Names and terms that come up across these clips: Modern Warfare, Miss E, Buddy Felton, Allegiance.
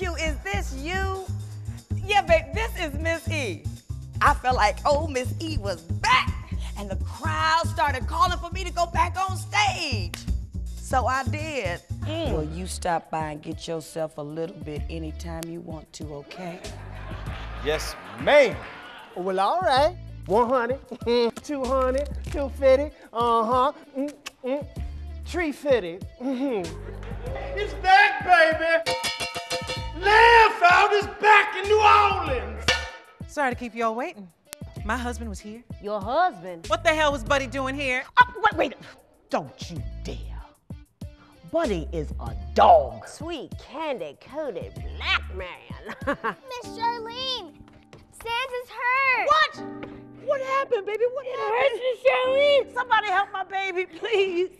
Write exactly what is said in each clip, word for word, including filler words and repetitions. you. Is this you? Yeah, babe, this is Miss E. I felt like, oh, Miss E was back. And the crowd started calling for me to go back on stage. So I did. Mm. Well, you stop by and get yourself a little bit anytime you want to, okay? Yes, ma'am. Well, all right. one hundred, two hundred, two fifty, uh-huh, mm, mm, three fifty. Mm-hmm. It's back, baby. Laugh-Out is back in New Orleans. Sorry to keep y'all waiting. My husband was here. Your husband? What the hell was Buddy doing here? Oh, wait, wait. Don't you dare. Buddy is a dog. Sweet, candy-coated black man. Miss Charlene, Santa's hurt. What? What happened, baby? What it happened? Hurts, Miss Charlene. Somebody help my baby, please.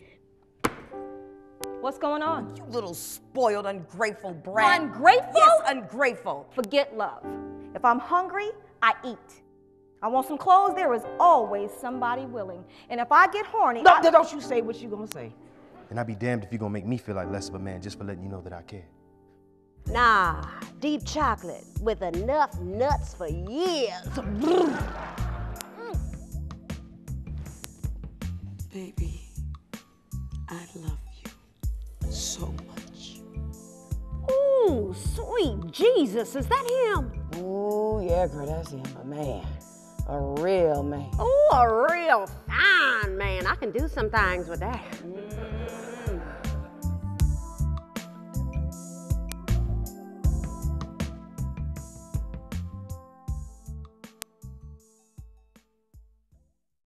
What's going on? You little spoiled, ungrateful brat. Ungrateful? Yes, ungrateful. Forget love. If I'm hungry, I eat. I want some clothes, there is always somebody willing. And if I get horny, no, I... don't you say what you gonna say. And I'd be damned if you gonna make me feel like less of a man just for letting you know that I care. Nah, deep chocolate with enough nuts for years. Mm. Baby, I love you so much. Ooh, sweet Jesus, is that him? Ooh, yeah, girl, that's him, my man. A real man. Oh, a real fine man. I can do some things with that. Mm.